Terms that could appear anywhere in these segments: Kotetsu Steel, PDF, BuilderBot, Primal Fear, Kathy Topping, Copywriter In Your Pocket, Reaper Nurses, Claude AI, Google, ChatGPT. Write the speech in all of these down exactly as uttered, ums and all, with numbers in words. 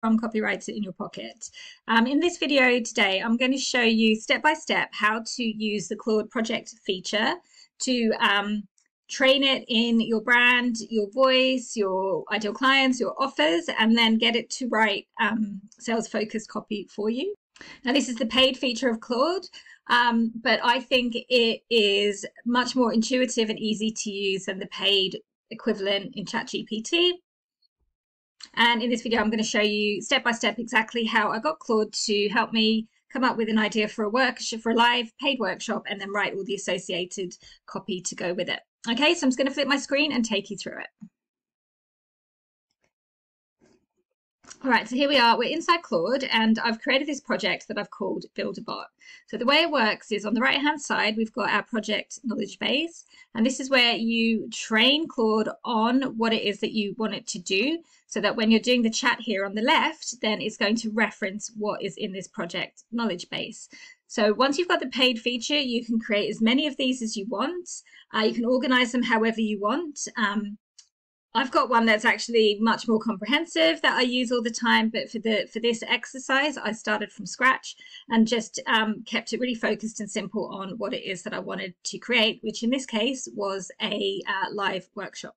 From Copywriter In Your Pocket. Um, in this video today, I'm going to show you step by step how to use the Claude project feature to um, train it in your brand, your voice, your ideal clients, your offers, and then get it to write um, sales-focused copy for you. Now, this is the paid feature of Claude, um, but I think it is much more intuitive and easy to use than the paid equivalent in ChatGPT. And in this video, I'm going to show you step by step exactly how I got Claude to help me come up with an idea for a workshop, for a live paid workshop, and then write all the associated copy to go with it. Okay, so I'm just going to flip my screen and take you through it. All right, so here we are. We're inside Claude, and I've created this project that I've called BuilderBot. So the way it works is on the right-hand side, we've got our project knowledge base, and this is where you train Claude on what it is that you want it to do, so that when you're doing the chat here on the left, then it's going to reference what is in this project knowledge base. So once you've got the paid feature, you can create as many of these as you want. Uh, you can organize them however you want. Um, I've got one that's actually much more comprehensive that I use all the time, but for the for this exercise, I started from scratch and just um, kept it really focused and simple on what it is that I wanted to create, which in this case was a uh, live workshop.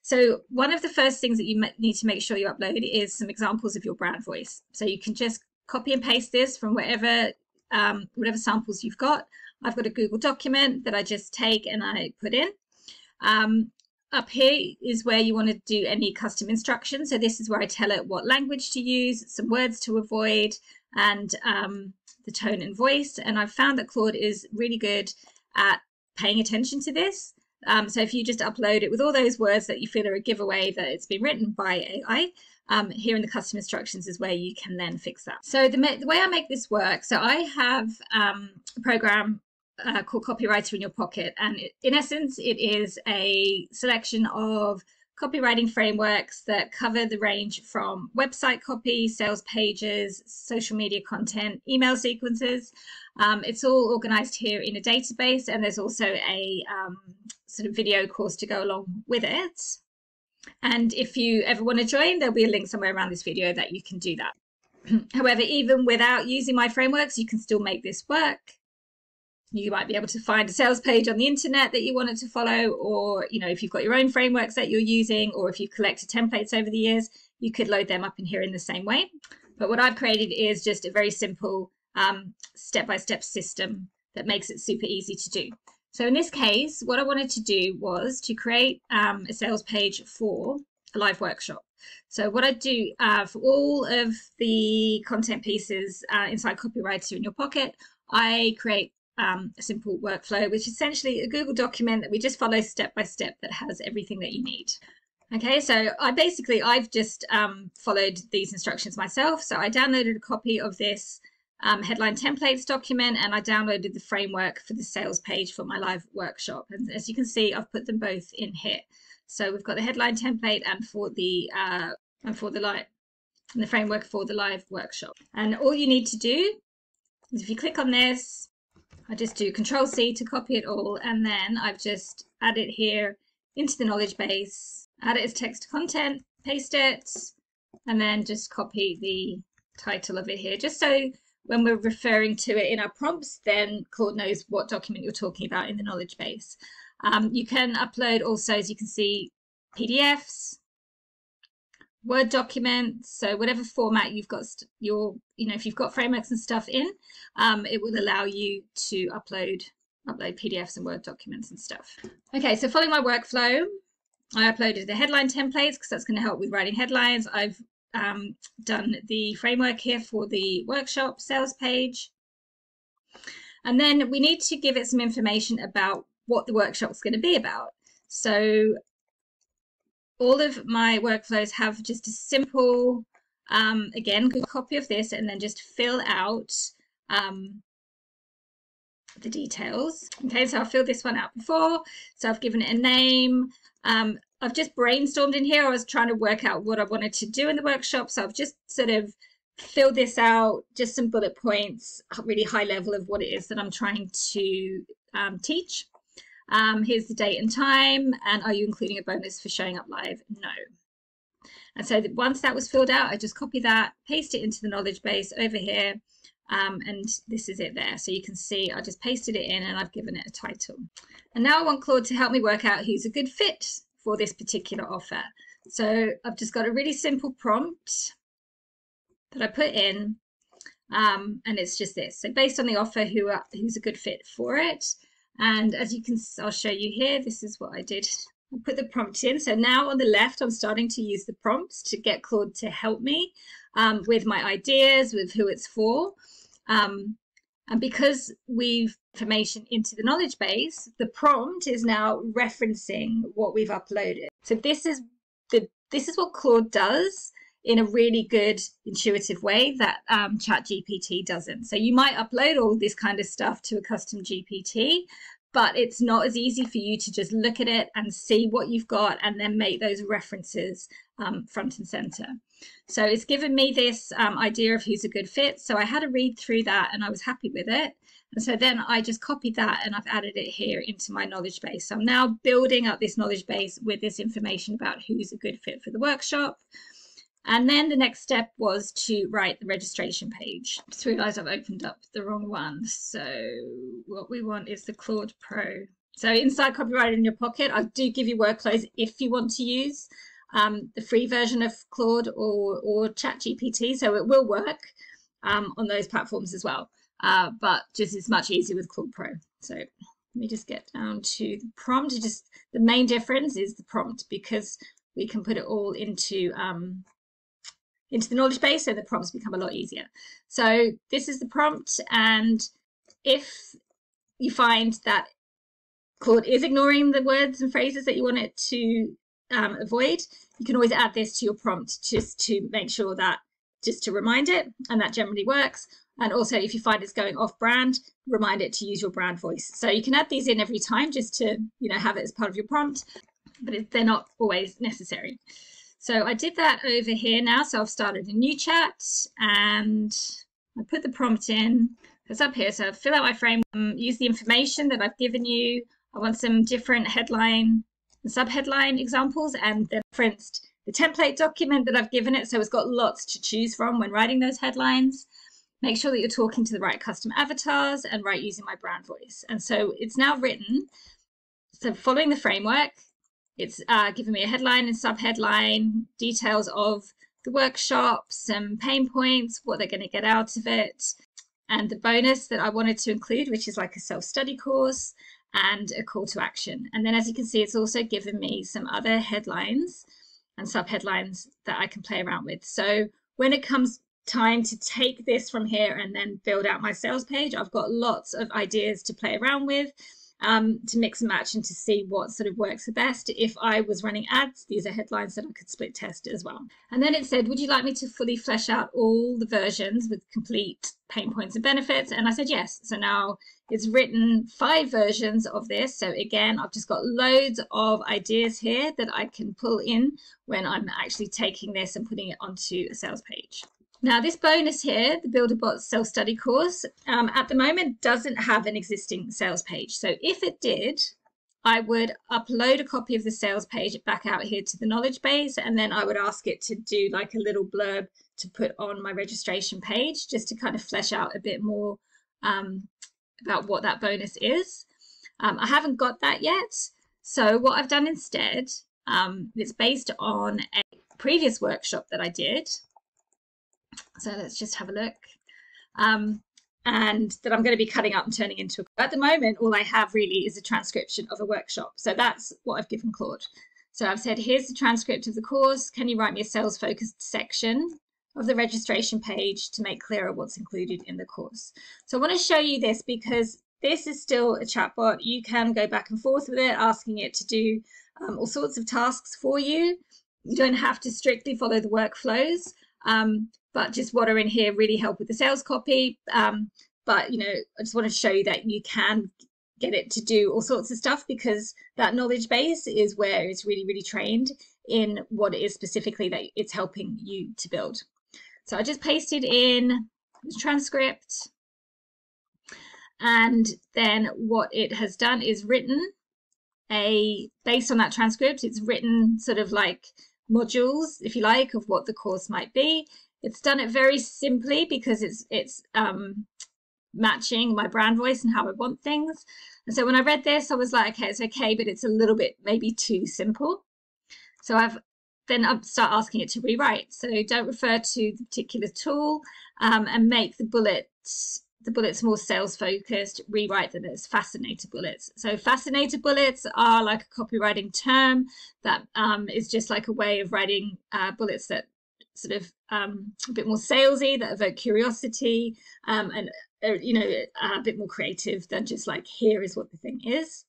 So one of the first things that you need to make sure you upload is some examples of your brand voice. So you can just copy and paste this from wherever, um, whatever samples you've got. I've got a Google document that I just take and I put in. Um, Up here is where you want to do any custom instructions. So this is where I tell it what language to use, some words to avoid, and um, the tone and voice. And I've found that Claude is really good at paying attention to this. Um, so if you just upload it with all those words that you feel are a giveaway that it's been written by A I, um, here in the custom instructions is where you can then fix that. So the, the way I make this work, so I have um, a program Uh, called Copywriter In Your Pocket, and it, in essence it is a selection of copywriting frameworks that cover the range from website copy, sales pages, social media content, email sequences. Um, it's all organized here in a database, and there's also a um, sort of video course to go along with it, and if you ever want to join, there'll be a link somewhere around this video that you can do that. However, even without using my frameworks, you can still make this work. You might be able to find a sales page on the internet that you want it to follow, or, you know, if you've got your own frameworks that you're using, or if you've collected templates over the years, you could load them up in here in the same way. But what I've created is just a very simple um, step-by-step system that makes it super easy to do. So in this case, what I wanted to do was to create um, a sales page for a live workshop. So what I do uh, for all of the content pieces uh, inside Copywriter In Your Pocket, I create Um, a simple workflow, which is essentially a Google document that we just follow step by step that has everything that you need. Okay, so I basically, I've just um, followed these instructions myself. So I downloaded a copy of this um, headline templates document, and I downloaded the framework for the sales page for my live workshop. And as you can see, I've put them both in here. So we've got the headline template and for the uh, and for the live and the framework for the live workshop. And all you need to do is if you click on this, I just do Control C to copy it all, and then I've just added it here into the knowledge base, add it as text to content, paste it, and then just copy the title of it here, just so when we're referring to it in our prompts, then Claude knows what document you're talking about in the knowledge base. Um, you can upload also, as you can see, P D Fs, Word documents, so whatever format you've got your, you know, if you've got frameworks and stuff in, um, it will allow you to upload, upload P D Fs and Word documents and stuff. Okay, so following my workflow, I uploaded the headline templates because that's going to help with writing headlines. I've um, done the framework here for the workshop sales page. And then we need to give it some information about what the workshop's going to be about. So all of my workflows have just a simple, um, again, good copy of this, and then just fill out um, the details. Okay, so I'll fill this one out before. So I've given it a name. Um, I've just brainstormed in here. I was trying to work out what I wanted to do in the workshop. So I've just sort of filled this out, just some bullet points, really high level of what it is that I'm trying to um, teach. Um, here's the date and time, and are you including a bonus for showing up live? No. And so that once that was filled out, I just copy that, paste it into the knowledge base over here, um, and this is it there. So you can see I just pasted it in and I've given it a title. And now I want Claude to help me work out who's a good fit for this particular offer. So I've just got a really simple prompt that I put in, um, and it's just this. So based on the offer, who are, who's a good fit for it. And as you can, I'll show you here, this is what I did. I put the prompt in. So now on the left, I'm starting to use the prompts to get Claude to help me um, with my ideas, with who it's for. Um, and because we've information into the knowledge base, the prompt is now referencing what we've uploaded. So this is the, this is what Claude does in a really good intuitive way that um, ChatGPT doesn't. So you might upload all this kind of stuff to a custom G P T, but it's not as easy for you to just look at it and see what you've got and then make those references um, front and center. So it's given me this um, idea of who's a good fit. So I had a read through that and I was happy with it. And so then I just copied that and I've added it here into my knowledge base. So I'm now building up this knowledge base with this information about who's a good fit for the workshop. And then the next step was to write the registration page. I just realized I've opened up the wrong one. So what we want is the Claude Pro. So inside Copywriter In Your Pocket, I do give you workflows if you want to use um, the free version of Claude or, or ChatGPT. So it will work um, on those platforms as well. Uh, but just it's much easier with Claude Pro. So let me just get down to the prompt. Just the main difference is the prompt, because we can put it all into um, into the knowledge base, so the prompts become a lot easier. So this is the prompt, and if you find that Claude is ignoring the words and phrases that you want it to um, avoid, you can always add this to your prompt just to make sure that, just to remind it, and that generally works. And also, if you find it's going off brand, remind it to use your brand voice. So you can add these in every time just to, you know, have it as part of your prompt, but it, they're not always necessary. So I did that over here now. So I've started a new chat and I put the prompt in. It's up here. So I fill out my frame, use the information that I've given you. I want some different headline and subheadline examples, and then referenced the template document that I've given it. So it's got lots to choose from when writing those headlines. Make sure that you're talking to the right custom avatars and right using my brand voice. And so it's now written. So following the framework, it's uh, given me a headline and subheadline, details of the workshop, some pain points, what they're going to get out of it, and the bonus that I wanted to include, which is like a self-study course and a call to action. And then, as you can see, it's also given me some other headlines and subheadlines that I can play around with. So when it comes time to take this from here and then build out my sales page, I've got lots of ideas to play around with, um, to mix and match and to see what sort of works the best. If I was running ads, these are headlines that I could split test as well. And then it said, would you like me to fully flesh out all the versions with complete pain points and benefits? And I said yes. So now it's written five versions of this. So again, I've just got loads of ideas here that I can pull in when I'm actually taking this and putting it onto a sales page. Now, this bonus here, the BuilderBot self-study course, um, at the moment doesn't have an existing sales page. So if it did, I would upload a copy of the sales page back out here to the knowledge base, and then I would ask it to do like a little blurb to put on my registration page, just to kind of flesh out a bit more um, about what that bonus is. Um, I haven't got that yet. So what I've done instead, um, it's based on a previous workshop that I did. So let's just have a look, um, and that I'm going to be cutting up and turning into a, at the moment, all I have really is a transcription of a workshop. So that's what I've given Claude. So I've said, here's the transcript of the course. Can you write me a sales focused section of the registration page to make clearer what's included in the course? So I want to show you this because this is still a chatbot. You can go back and forth with it, asking it to do um, all sorts of tasks for you. You don't have to strictly follow the workflows. Um, but just what are in here really help with the sales copy. Um, but, you know, I just want to show you that you can get it to do all sorts of stuff, because that knowledge base is where it's really, really trained in what it is specifically that it's helping you to build. So I just pasted in the transcript, and then what it has done is written a, based on that transcript, it's written sort of like modules, if you like, of what the course might be. It's done it very simply because it's it's um, matching my brand voice and how I want things. And so when I read this, I was like, okay, it's okay, but it's a little bit maybe too simple. So I've then I'll start asking it to rewrite. So don't refer to the particular tool, um, and make the bullets the bullets more sales focused. Rewrite them as fascinator bullets. So fascinator bullets are like a copywriting term that um, is just like a way of writing uh, bullets that sort of um, a bit more salesy, that evoke curiosity, um, and uh, you know, a bit more creative than just like, here is what the thing is.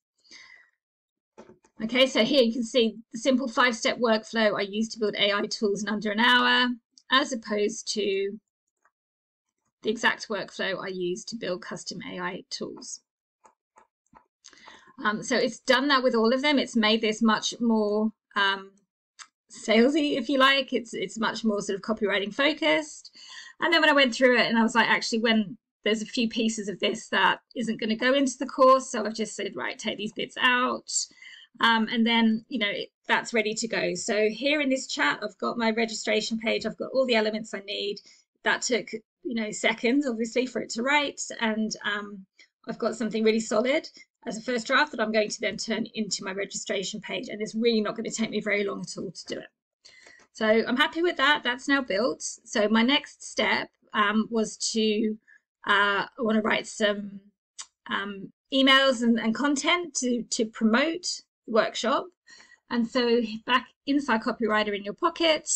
Okay, so here you can see the simple five-step workflow I use to build A I tools in under an hour, as opposed to the exact workflow I use to build custom A I tools. Um, so it's done that with all of them. It's made this much more um, salesy, if you like. It's it's much more sort of copywriting focused. And then when I went through it, and I was like, actually, when there's a few pieces of this that isn't going to go into the course, so I've just said, right, take these bits out. Um, and then, you know, it, that's ready to go. So here in this chat, I've got my registration page. I've got all the elements I need. That took, you know, seconds, obviously, for it to write. And um, I've got something really solid as a first draft that I'm going to then turn into my registration page. And it's really not going to take me very long at all to do it. So I'm happy with that. That's now built. So my next step um, was to, uh, I want to write some um, emails and, and content to, to promote workshop. And so back inside Copywriter in Your Pocket,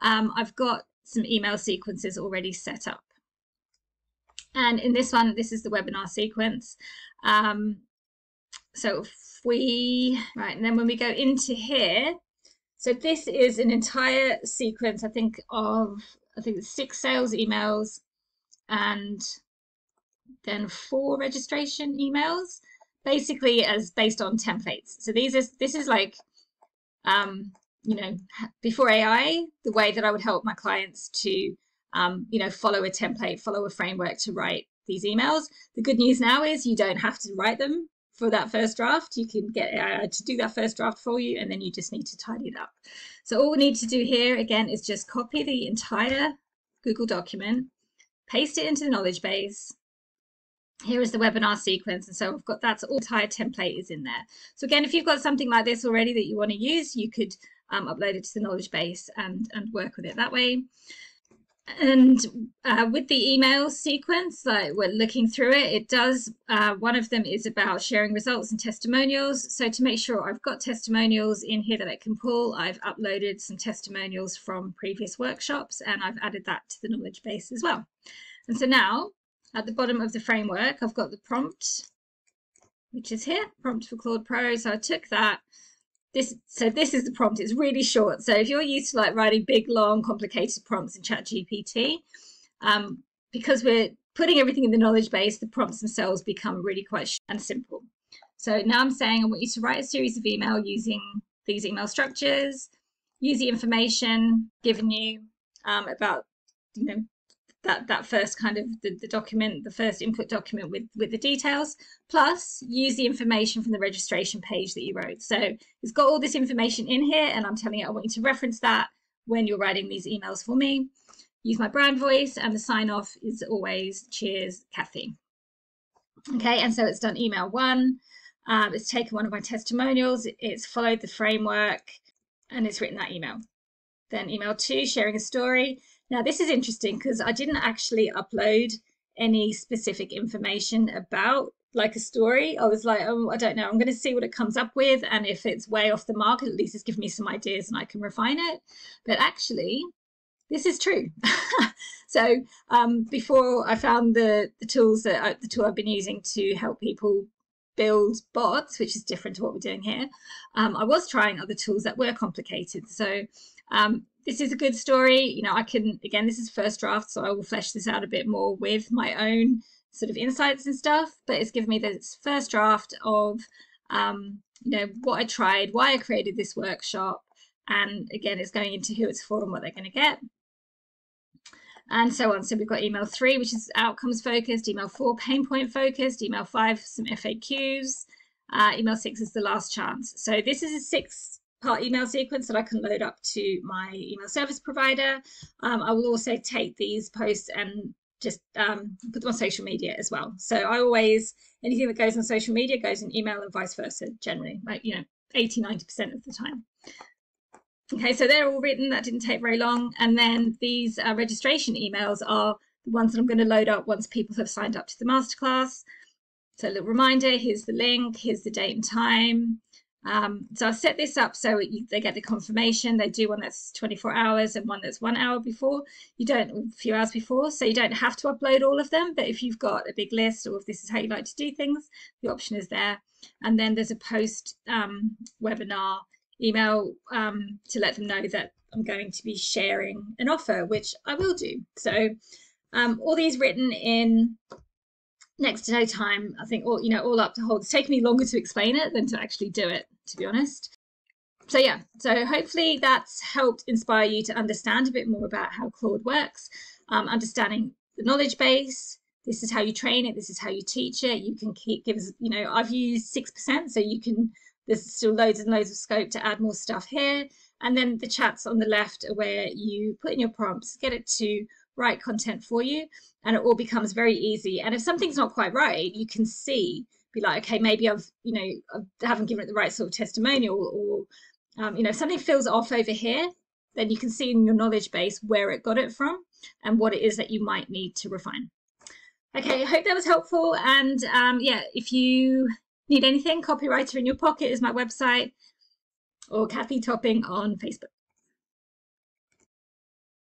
um, I've got some email sequences already set up. And in this one, this is the webinar sequence. Um, so if we, right, and then when we go into here, so this is an entire sequence, I think of, I think it's six sales emails and then four registration emails, basically as based on templates. So these is this is like um you know, before A I, the way that I would help my clients to um you know, follow a template, follow a framework to write these emails. The good news now is you don't have to write them for that first draft. You can get A I to do that first draft for you, and then you just need to tidy it up. So all we need to do here again is just copy the entire Google document, paste it into the knowledge base. Here is the webinar sequence, and so I've got that's all entire template is in there. So again, if you've got something like this already that you want to use, you could um, upload it to the knowledge base and, and work with it that way. And uh, with the email sequence, like we're looking through it, it does, uh, one of them is about sharing results and testimonials. So to make sure I've got testimonials in here that I can pull, I've uploaded some testimonials from previous workshops, and I've added that to the knowledge base as well. And so now, at the bottom of the framework, I've got the prompt, which is here, prompt for Claude Pro. So I took that. This, so this is the prompt. It's really short. So if you're used to like writing big, long, complicated prompts in ChatGPT, um, because we're putting everything in the knowledge base, the prompts themselves become really quite short and simple. So now I'm saying I want you to write a series of email using these email structures, use the information given you um, about, you know, that that first kind of the, the document, the first input document with with the details, plus use the information from the registration page that you wrote. So it's got all this information in here, and I'm telling it I want you to reference that when you're writing these emails for me. Use my brand voice, and the sign off is always cheers, Kathy. Okay, and so it's done email one, um, it's taken one of my testimonials, it's followed the framework, and it's written that email. Then email two, sharing a story. Now, this is interesting because I didn't actually upload any specific information about like a story. I was like, oh, I don't know. I'm going to see what it comes up with. And if it's way off the mark, at least it's given me some ideas and I can refine it. But actually, this is true. So um, before I found the, the tools that I, the tool I've been using to help people build bots, which is different to what we're doing here, um, I was trying other tools that were complicated. So um, this is a good story. You know, I can, again, this is first draft, so I will flesh this out a bit more with my own sort of insights and stuff, but it's given me this first draft of, um, you know, what I tried, why I created this workshop. And again, it's going into who it's for and what they're going to get. And so on. So we've got email three, which is outcomes focused, email four, pain point focused, email five, some F A Qs, uh, email six is the last chance. So this is a six part email sequence that I can load up to my email service provider. Um, I will also take these posts and just um, put them on social media as well. So I always, anything that goes on social media goes in email and vice versa generally, like, you know, eighty, ninety percent of the time. Okay, so they're all written, that didn't take very long. And then these uh, registration emails are the ones that I'm going to load up once people have signed up to the masterclass. So a little reminder, here's the link, here's the date and time. Um, so I've set this up so it, they get the confirmation. They do one that's twenty-four hours and one that's one hour before. You don't, a few hours before, so you don't have to upload all of them. But if you've got a big list or if this is how you like to do things, the option is there. And then there's a post um, webinar email um, to let them know that I'm going to be sharing an offer, which I will do. So um, all these written in next to no time, I think, all, you know, all up to hold. It's taken me longer to explain it than to actually do it, to be honest. So yeah, so hopefully that's helped inspire you to understand a bit more about how Claude works, um, understanding the knowledge base. This is how you train it. This is how you teach it. You can keep, give us, you know, I've used six percent, so you can, there's still loads and loads of scope to add more stuff here. And then the chats on the left are where you put in your prompts, get it to write content for you, and it all becomes very easy. And if something's not quite right, you can see, be like, okay, maybe I've, you know, I haven't given it the right sort of testimonial, or, um, you know, if something feels off over here, then you can see in your knowledge base where it got it from and what it is that you might need to refine. Okay, I hope that was helpful. And um, yeah, if you need anything, Copywriter In Your Pocket is my website, or Kathy Topping on Facebook.